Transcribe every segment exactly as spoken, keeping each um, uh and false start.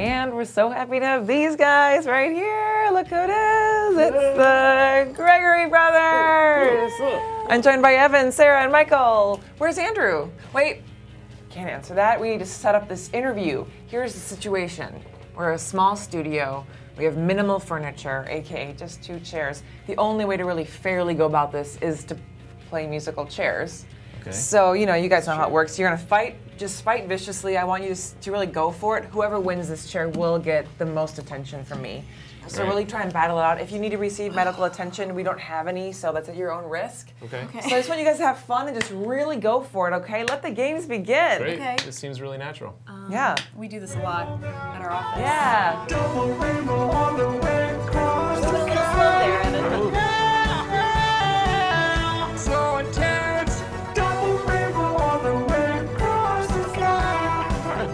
And we're so happy to have these guys right here. Look who it is. It's the Gregory Brothers. I'm joined by Evan, Sarah, and Michael. Where's Andrew? Wait, can't answer that. We need to set up this interview. Here's the situation. We're a small studio. We have minimal furniture, A K A just two chairs. The only way to really fairly go about this is to play musical chairs. Okay. So, you know, you guys know how it works. You're gonna fight, just fight viciously. I want you to really go for it. Whoever wins this chair will get the most attention from me. So really try and battle it out. If you need to receive medical attention, we don't have any, so that's at your own risk. Okay. okay. So I just want you guys to have fun and just really go for it, okay? Let the games begin. Great. Okay. This seems really natural. Um, yeah. We do this a lot at our office. Yeah. Double rainbow all the way across the sky. So intense. Double rainbow all the way across the sky.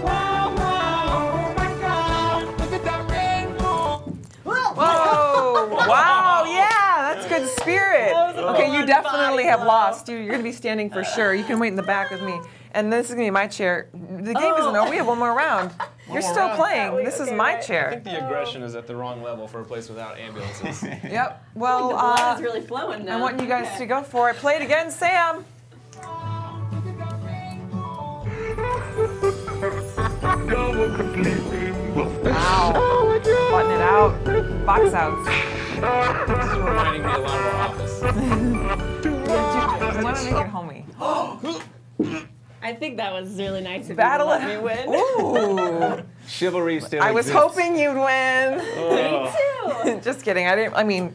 Wow, wow. Oh my God. Look at that rainbow. Whoa! Wow! Yeah, that's good spirit. Okay, you definitely have lost. You're gonna be standing for sure. You can wait in the back with me, and this is gonna be my chair. The game oh. isn't over. We have one more round. You're still playing. This is my chair. I think the aggression is at the wrong level for a place without ambulances. Yep. Well, the blood is really flowing now. I want you guys to go for it. Play it again, Sam. Wow. Oh my God. Button it out. Box outs. This is reminding me a lot of our office. Why don't you get homey? I think that was really nice of Battle you to let me win. Ooh. Chivalry still I exists. Was hoping you'd win. Oh. Me too. Just kidding. I didn't, I mean,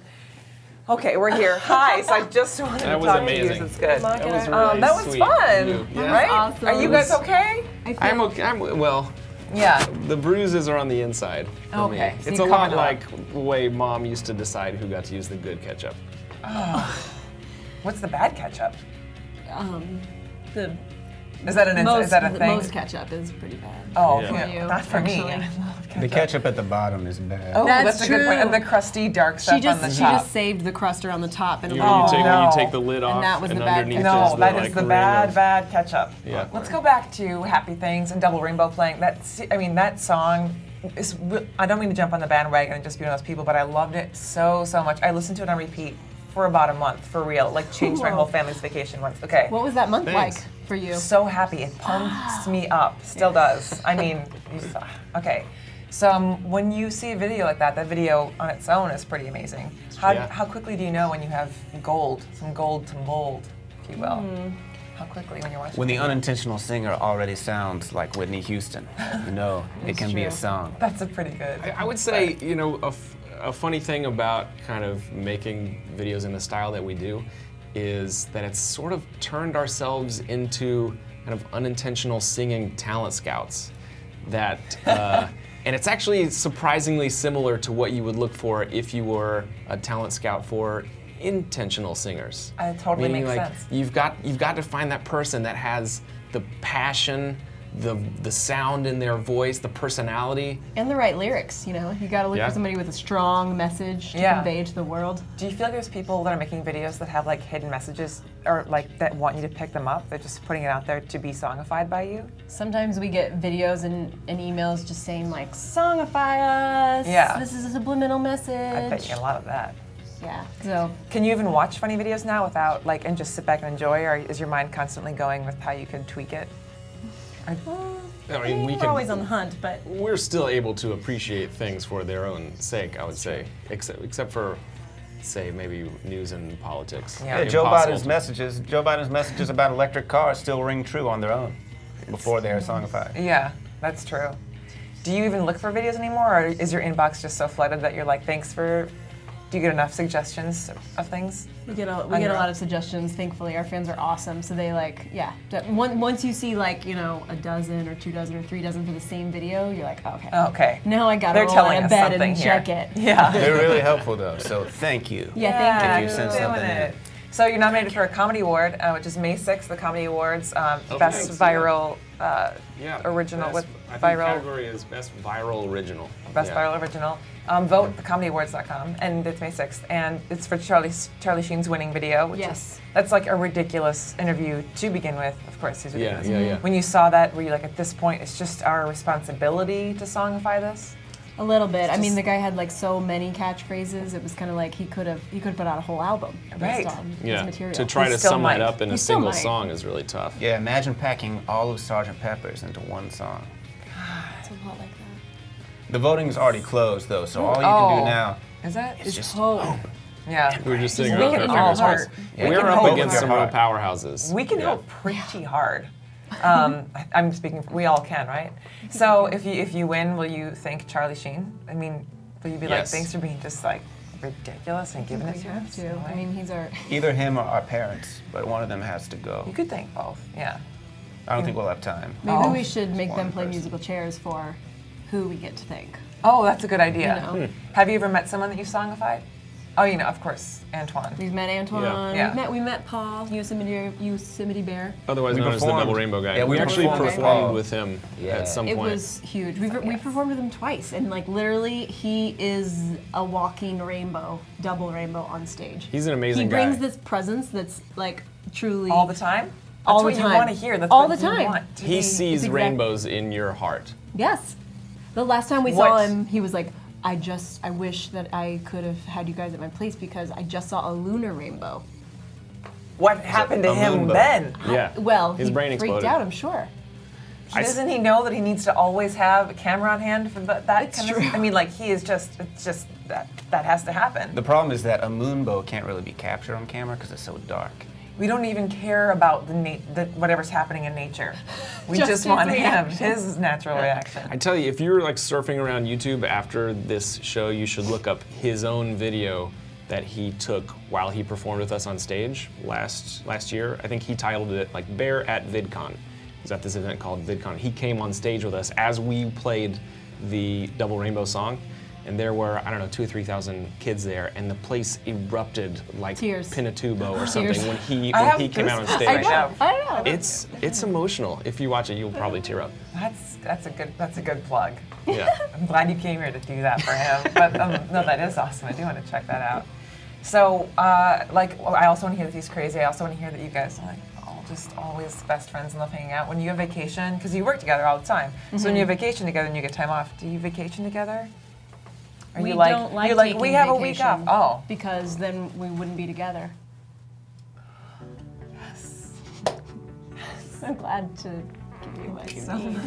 okay, we're here. Hi, so I just wanted that to talk amazing. to you. It's good. That was really um, That was sweet. fun, yeah. right? Awesome. Are you guys okay? I I'm okay. I'm, well, yeah. The bruises are on the inside for okay. me. So it's a lot like the way Mom used to decide who got to use the good ketchup. Oh. What's the bad ketchup? Um, the... Is that, an most, is that a thing? Most ketchup is pretty bad. Oh, yeah. for you, not for actually. me. I love ketchup. The ketchup at the bottom is bad. Oh, that's, that's a good point. And the crusty dark stuff she just, on the she top. She just saved the crust around the top. And you, oh, you, take, no. you take the lid off and, that was and the underneath bad is No, that the, like, is the bad, of, bad ketchup. Yeah. Let's go back to Happy Things and Double Rainbow playing. That's, I mean, that song, is, I don't mean to jump on the bandwagon and just be one of those people, but I loved it so, so much. I listened to it on repeat for about a month, for real. Like, changed Whoa. my whole family's vacation once. Okay. What was that month Thanks. like? For you. So happy. It pumps me up. Still yes. does. I mean, you saw. Okay. So um, when you see a video like that, that video on its own is pretty amazing. How, yeah. how quickly do you know when you have gold, some gold to mold, if you will? Mm. How quickly when you're watching? When the unintentional singer already sounds like Whitney Houston, you know it can true. be a song. That's a pretty good. I, I would say, but, you know, a, f a funny thing about kind of making videos in the style that we do is that it's sort of turned ourselves into kind of unintentional singing talent scouts. That, uh, and it's actually surprisingly similar to what you would look for if you were a talent scout for intentional singers. It totally Meaning, makes like, sense. You've got you've got to find that person that has the passion, the the sound in their voice, the personality, and the right lyrics. You know, you got to look yeah. for somebody with a strong message to yeah. convey to the world. Do you feel like there's people that are making videos that have like hidden messages, or like that want you to pick them up? They're just putting it out there to be songified by you. Sometimes we get videos and, and emails just saying like, "Songify us." Yeah. This is a subliminal message. I bet you a lot of that. Yeah. So, can you even watch funny videos now without like and just sit back and enjoy, or is your mind constantly going with how you can tweak it? I, I mean, we we're can, always on the hunt, but we're still able to appreciate things for their own sake. I would say, except except for, say, maybe news and politics. Yeah, yeah Joe Biden's messages. Joe Biden's messages about electric cars still ring true on their own before they are songified. Yeah, that's true. Do you even look for videos anymore, or is your inbox just so flooded that you're like, thanks for? Do you get enough suggestions of things? We get a, we get a lot of suggestions, thankfully. Our fans are awesome, so they like, yeah. One, once you see like, you know, a dozen or two dozen or three dozen for the same video, you're like, okay. Okay. Now I gotta roll out of bed and check it. Yeah. They're really helpful though, so thank you. Yeah, thank yeah, you. If you sent something in. So you're nominated for a Comedy Award, uh, which is May sixth, the Comedy Awards, um, okay, Best Viral uh, yeah, Original best with I think viral. The category is Best Viral Original. Best yeah. Viral Original. Um, vote the comedy awards dot com, and it's May sixth, and it's for Charlie Charlie Sheen's winning video. Which yes. Is, that's like a ridiculous interview to begin with. Of course, he's ridiculous. Yeah, yeah, yeah. When you saw that, were you like, at this point, it's just our responsibility to songify this? A little bit. Just, I mean, the guy had like so many catchphrases. It was kind of like he could have he could have put out a whole album based on his material. To try to sum it up in a single song is really tough. Yeah, imagine packing all of Sergeant Pepper's into one song. God, it's a lot like that. The voting is already closed though, so all you can do now is that is just hope. Yeah, we were just sitting around our fingers. We're up against some real powerhouses. We can hope pretty hard. um, I'm speaking. We all can, right? So if you if you win, will you thank Charlie Sheen? I mean, will you be yes. like, thanks for being just like ridiculous and giving us? You have to. I mean, he's our either him or our parents, but one of them has to go. You could thank both. Yeah. I don't yeah. think we'll have time. Maybe oh. we should make them play person. musical chairs for who we get to thank. Oh, that's a good idea. You know? hmm. Have you ever met someone that you songified? Oh, you know, of course, Antoine. We've met Antoine. Yeah. Yeah. We've met, we met Paul, Yosemite, Yosemite Bear. Otherwise known as the Double Rainbow guy. Yeah, we, we actually performed, performed with him yeah. at some it point. It was huge. We, yes. we performed with him twice, and like literally, he is a walking rainbow, double rainbow on stage. He's an amazing guy. He brings guy. this presence that's like truly all the time. That's all what the time. You want to hear. That's all what the time. You want to he be. sees exactly. rainbows in your heart. Yes. The last time we what? saw him, he was like, I just, I wish that I could have had you guys at my place because I just saw a lunar rainbow. What happened to him then? Yeah. Well, his brain exploded. Freaked out, I'm sure. Doesn't he know that he needs to always have a camera on hand for that kind of thing? I mean, like, he is just, it's just, that, that has to happen. The problem is that a moonbow can't really be captured on camera because it's so dark. We don't even care about the, na the whatever's happening in nature. We just, just want him, his natural reaction. I tell you, if you're like surfing around YouTube after this show, you should look up his own video that he took while he performed with us on stage last last year. I think he titled it like Bear at VidCon. He was at this event called VidCon. He came on stage with us as we played the Double Rainbow song. And there were, I don't know, two or three thousand kids there, and the place erupted like Tears. Pinatubo or something Tears. when he when he came out on stage. I know, I know. It's it's emotional. If you watch it, you'll probably tear up. That's that's a good that's a good plug. Yeah, I'm glad you came here to do that for him. But um, no, that is awesome. I do want to check that out. So, uh, like, I also want to hear that he's crazy. I also want to hear that you guys are like all just always best friends and love hanging out. When you have vacation, because you work together all the time. Mm-hmm. So when you have vacation together and you get time off, do you vacation together? Are we you like, don't like you're taking like, we have a week off. Oh. Because then we wouldn't be together. Yes. Yes. I'm glad to give you my son.